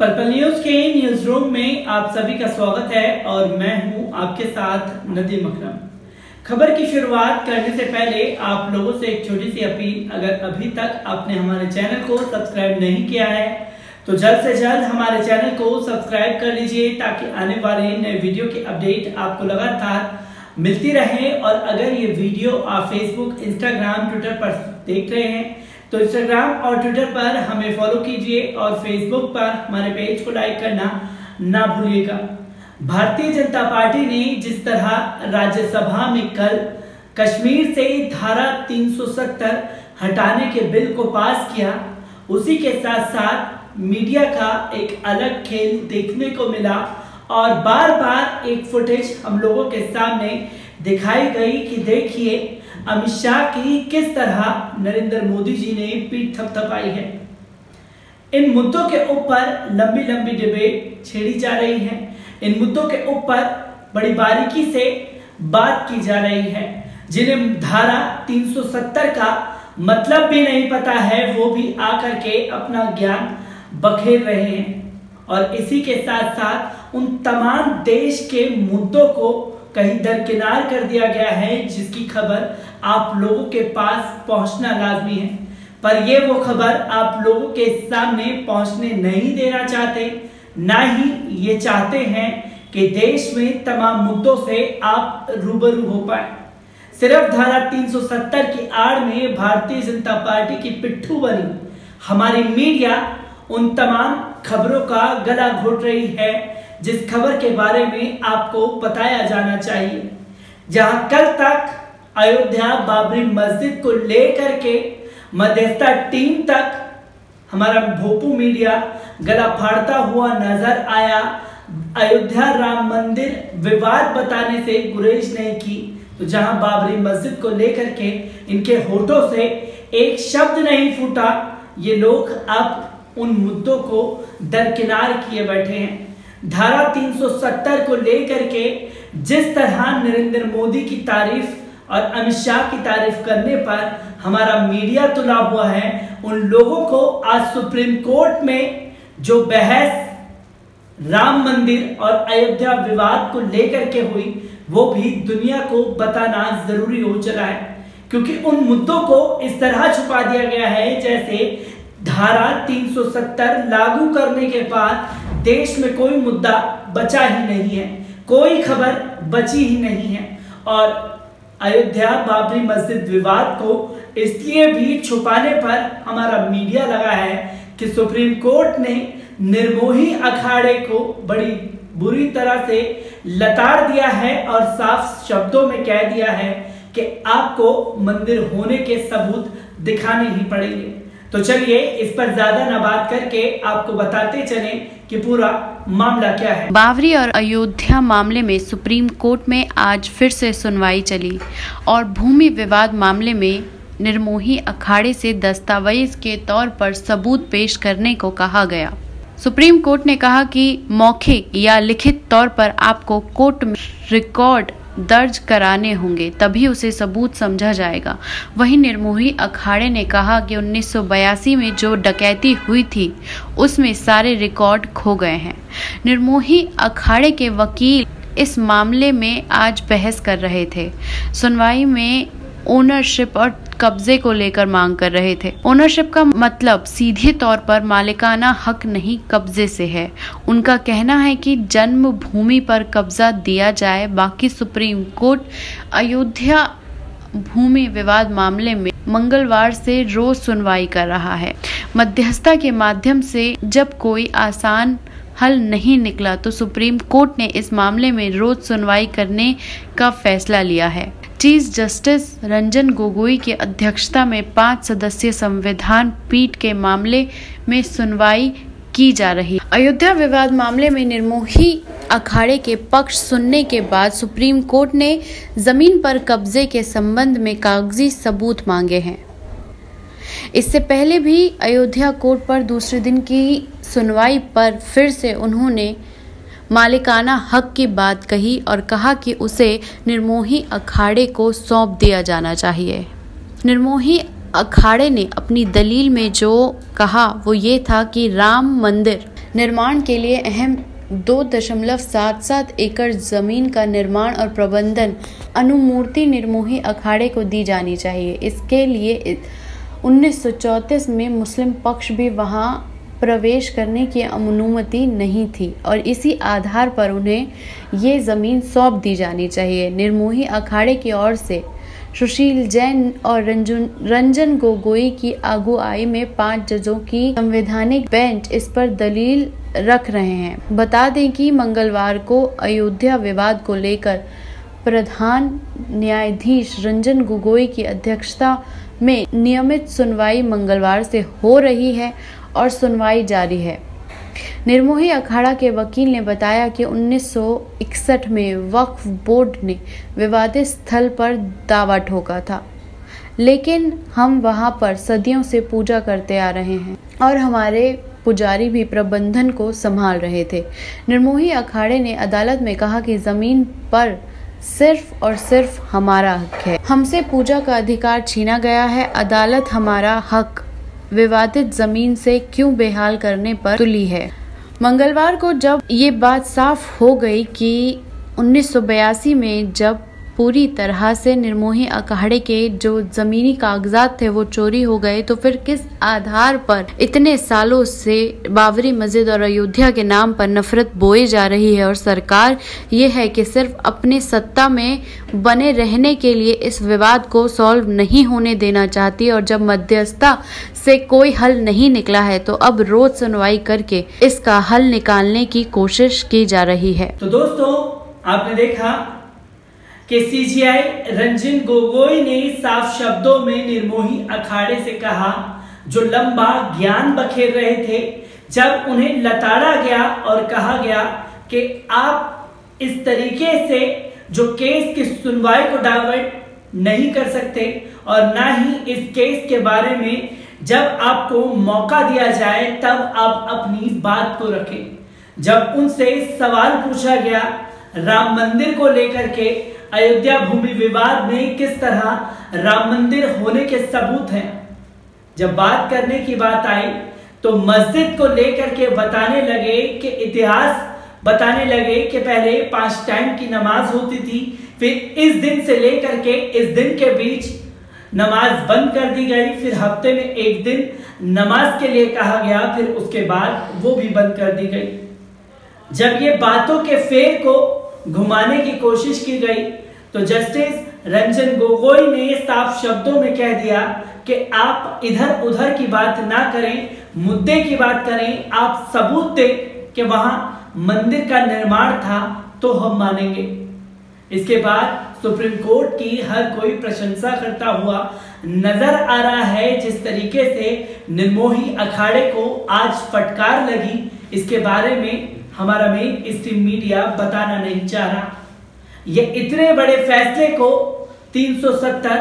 पलपल news के newsroom में आप सभी का स्वागत है और मैं हूं आपके साथ नदीम अकरम। खबर की शुरुआत करने से पहले आप लोगों से एक छोटी सी अपील, अगर अभी तक आपने हमारे चैनल को सब्सक्राइब नहीं किया है तो जल्द से जल्द हमारे चैनल को सब्सक्राइब कर लीजिए ताकि आने वाले नए वीडियो की अपडेट आपको लगातार मिलती रहे। और अगर ये वीडियो आप फेसबुक, इंस्टाग्राम, ट्विटर पर देख रहे हैं तो इंस्टाग्राम और ट्विटर पर हमें फॉलो कीजिए और फेसबुक पर हमारे पेज को लाइक करना ना भूलिएगा। भारतीय जनता पार्टी ने जिस तरह राज्यसभा में कल कश्मीर से धारा 370 हटाने के बिल को पास किया, उसी के साथ साथ मीडिया का एक अलग खेल देखने को मिला और बार बार एक फुटेज हम लोगों के सामने दिखाई गई कि देखिए अमित शाह की किस तरह नरेंद्र मोदी जी ने पीठ थपथपाई है। इन मुद्दों के ऊपर लंबी लंबी डिबेट छेड़ी जा रही है, इन मुद्दों के ऊपर बड़ी बारीकी से बात की जा रही है। जिन्हें धारा 370 का मतलब भी नहीं पता है वो भी आकर के अपना ज्ञान बखेर रहे हैं और इसी के साथ साथ उन तमाम देश के मुद्दों को कहीं दरकिनार कर दिया गया है जिसकी खबर आप लोगों के पास पहुंचना लाजमी है, पर ये वो खबर आप लोगों के सामने पहुंचने नहीं देना चाहते, ना ही ये चाहते हैं कि देश में तमाम मुद्दों से आप रूबरू हो पाए। सिर्फ धारा 370 की आड़ में भारतीय जनता पार्टी की पिट्ठू बनी हमारी मीडिया उन तमाम खबरों का गला घोट रही है जिस खबर के बारे में आपको बताया जाना चाहिए। जहां कल तक अयोध्या बाबरी मस्जिद को लेकर के मध्यस्थता टीम तक हमारा भोपू मीडिया गला फाड़ता हुआ नजर आया, अयोध्या राम मंदिर विवाद बताने से गुरेज नहीं की, तो जहां बाबरी मस्जिद को लेकर के इनके होठों से एक शब्द नहीं फूटा, ये लोग अब उन मुद्दों को दरकिनार किए बैठे हैं। धारा 370 को लेकर के जिस तरह नरेंद्र मोदी की तारीफ और अमित शाह की तारीफ करने पर हमारा मीडिया तुला हुआ है, उन लोगों को आज सुप्रीम कोर्ट में जो बहस राम मंदिर और अयोध्या विवाद को लेकर के हुई वो भी दुनिया को बताना जरूरी हो चला है, क्योंकि उन मुद्दों को इस तरह छुपा दिया गया है जैसे धारा 370 लागू करने के बाद देश में कोई मुद्दा बचा ही नहीं है, कोई खबर बची ही नहीं है। और अयोध्या बाबरी मस्जिद विवाद को इसलिए भी छुपाने पर हमारा मीडिया लगा है कि सुप्रीम कोर्ट ने निर्मोही अखाड़े को बड़ी बुरी तरह से लताड़ दिया है और साफ शब्दों में कह दिया है कि आपको मंदिर होने के सबूत दिखाने ही पड़ेंगे। तो चलिए इस पर ज्यादा ना बात करके आपको बताते चले कि पूरा मामला क्या है। बाबरी और अयोध्या मामले में सुप्रीम कोर्ट में आज फिर से सुनवाई चली और भूमि विवाद मामले में निर्मोही अखाड़े से दस्तावेज के तौर पर सबूत पेश करने को कहा गया। सुप्रीम कोर्ट ने कहा कि मौखिक या लिखित तौर पर आपको कोर्ट में रिकॉर्ड दर्ज कराने होंगे तभी उसे सबूत समझा जाएगा। वहीं निर्मोही अखाड़े ने कहा कि 1982 में जो डकैती हुई थी उसमें सारे रिकॉर्ड खो गए हैं। निर्मोही अखाड़े के वकील इस मामले में आज बहस कर रहे थे। सुनवाई में ओनरशिप और कब्जे को लेकर मांग कर रहे थे। ओनरशिप का मतलब सीधे तौर पर मालिकाना हक नहीं कब्जे से है। उनका कहना है कि जन्म भूमि पर कब्जा दिया जाए। बाकी सुप्रीम कोर्ट अयोध्या भूमि विवाद मामले में मंगलवार से रोज सुनवाई कर रहा है। मध्यस्थता के माध्यम से जब कोई आसान हल नहीं निकला तो सुप्रीम कोर्ट ने इस मामले में रोज सुनवाई करने का फैसला लिया है। चीफ जस्टिस रंजन गोगोई की अध्यक्षता में 5 सदस्यीय संविधान पीठ के मामले में सुनवाई की जा रही। अयोध्या विवाद मामले में निर्मोही अखाड़े के पक्ष सुनने के बाद सुप्रीम कोर्ट ने जमीन पर कब्जे के संबंध में कागजी सबूत मांगे हैं। इससे पहले भी अयोध्या कोर्ट पर दूसरे दिन की सुनवाई पर फिर से उन्होंने मालिकाना हक की बात कही और कहा कि उसे निर्मोही अखाड़े को सौंप दिया जाना चाहिए। निर्मोही अखाड़े ने अपनी दलील में जो कहा वो ये था कि राम मंदिर निर्माण के लिए अहम 2.77 एकड़ जमीन का निर्माण और प्रबंधन अनुमूर्ति निर्मोही अखाड़े को दी जानी चाहिए। इसके लिए 1934 में मुस्लिम पक्ष भी वहां प्रवेश करने की अनुमति नहीं थी और इसी आधार पर उन्हें ये ज़मीन सौंप दी जानी चाहिए। निर्मोही अखाड़े की ओर से सुशील जैन और रंजन गोगोई की अगुवाई में 5 जजों की संवैधानिक बेंच इस पर दलील रख रहे हैं। बता दें कि मंगलवार को अयोध्या विवाद को लेकर प्रधान न्यायाधीश रंजन गोगोई की अध्यक्षता में नियमित सुनवाई मंगलवार से हो रही है और सुनवाई जारी है। निर्मोही अखाड़ा के वकील ने बताया कि 1961 में वक्फ बोर्ड ने विवादित स्थल पर दावा ठोका था, लेकिन हम वहां पर सदियों से पूजा करते आ रहे हैं और हमारे पुजारी भी प्रबंधन को संभाल रहे थे। निर्मोही अखाड़े ने अदालत में कहा कि जमीन पर सिर्फ और सिर्फ हमारा हक है, हमसे पूजा का अधिकार छीना गया है। अदालत हमारा हक विवादित जमीन से क्यों बेहाल करने पर तुली है। मंगलवार को जब ये बात साफ हो गई कि 1982 में जब पूरी तरह से निर्मोही अखाड़े के जो जमीनी कागजात थे वो चोरी हो गए, तो फिर किस आधार पर इतने सालों से बाबरी मस्जिद और अयोध्या के नाम पर नफरत बोई जा रही है और सरकार ये है कि सिर्फ अपने सत्ता में बने रहने के लिए इस विवाद को सॉल्व नहीं होने देना चाहती, और जब मध्यस्थता से कोई हल नहीं निकला है तो अब रोज सुनवाई करके इसका हल निकालने की कोशिश की जा रही है। तो दोस्तों, आपने देखा कि सीजीआई रंजन गोगोई ने साफ शब्दों में निर्मोही अखाड़े से कहा, जो लंबा ज्ञान बखेर रहे थे, जब उन्हें लताड़ा गया और कहा गया कि आप इस तरीके से जो केस की सुनवाई को डाइवर्ट नहीं कर सकते और ना ही इस केस के बारे में जब आपको मौका दिया जाए तब आप अपनी बात को रखें। जब उनसे सवाल पूछा गया राम मंदिर को लेकर के, अयोध्या भूमि विवाद में किस तरह राम मंदिर होने के सबूत हैं, जब बात करने की बात आई तो मस्जिद को लेकर के बताने लगे कि इतिहास बताने लगे कि पहले 5 टाइम की नमाज होती थी, फिर इस दिन से लेकर के इस दिन के बीच नमाज बंद कर दी गई, फिर हफ्ते में एक दिन नमाज के लिए कहा गया, फिर उसके बाद वो भी बंद कर दी गई। जब ये बातों के फेर को घुमाने की कोशिश की गई तो जस्टिस रंजन गोगोई ने साफ शब्दों में कह दिया कि आप इधर उधर की बात ना करें, मुद्दे की बात करें, आप सबूत दें कि वहां मंदिर का निर्माण था तो हम मानेंगे। इसके बाद सुप्रीम कोर्ट की हर कोई प्रशंसा करता हुआ नजर आ रहा है। जिस तरीके से निर्मोही अखाड़े को आज फटकार लगी, इसके बारे में हमारा मेन स्ट्रीम मीडिया बताना नहीं चाह रहा। यह इतने बड़े फैसले को 370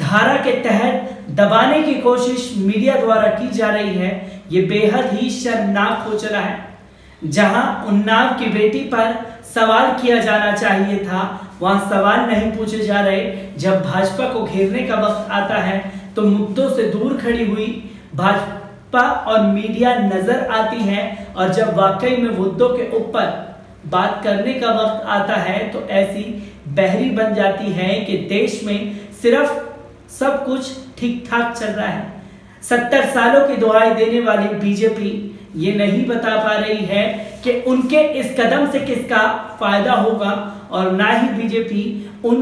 धारा के तहत दबाने की कोशिश मीडिया द्वारा की जा रही है। यह बेहद ही शर्मनाक हो चला है। जहां उन्नाव की बेटी पर सवाल किया जाना चाहिए था वहां सवाल नहीं पूछे जा रहे। जब भाजपा को घेरने का वक्त आता है तो मुद्दों से दूर खड़ी हुई भाजपा और मीडिया नजर आती है, और जब वाकई में मुद्दों के ऊपर बात करने का वक्त आता है तो ऐसी बहरी बन जाती है कि देश में सिर्फ सब कुछ ठीक ठाक चल रहा है। 70 सालों की दुआएं देने वाली बीजेपी ये नहीं बता पा रही है कि उनके इस कदम से किसका फायदा होगा, और ना ही बीजेपी उन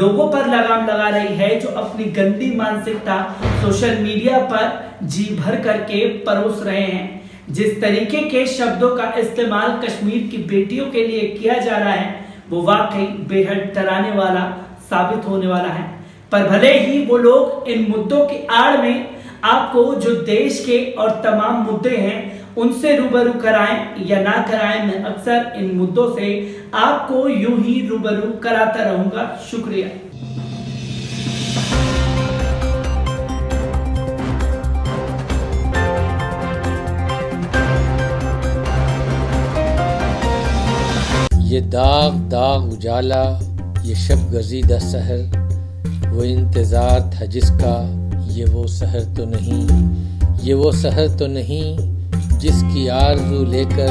लोगों पर लगाम लगा रही है जो अपनी गंदी मानसिकता सोशल मीडिया पर जी भर करके परोस रहे हैं। जिस तरीके के शब्दों का इस्तेमाल कश्मीर की बेटियों के लिए किया जा रहा है वो वाकई बेहद डराने वाला साबित होने वाला है। पर भले ही वो लोग इन मुद्दों की आड़ में आपको जो देश के और तमाम मुद्दे हैं उनसे रूबरू कराएं या ना कराएं, मैं अक्सर इन मुद्दों से आपको यूं ही रूबरू कराता रहूंगा। शुक्रिया। ये दाग दाग उजाला, ये शब गजीदा सहर, वो इंतजार था जिसका, ये वो सहर तो नहीं जिसकी आरज़ू लेकर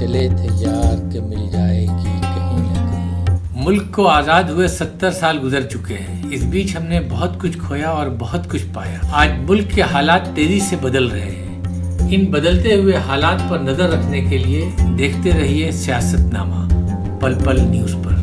चले थे यार के मिल जाएगी कहीं न कहीं। मुल्क को आज़ाद हुए 70 साल गुजर चुके हैं। इस बीच हमने बहुत कुछ खोया और बहुत कुछ पाया। आज मुल्क के हालात तेजी से बदल रहे हैं। इन बदलते हुए हालात पर नजर रखने के लिए देखते रहिए सियासतनामा पल पल न्यूज़ पर।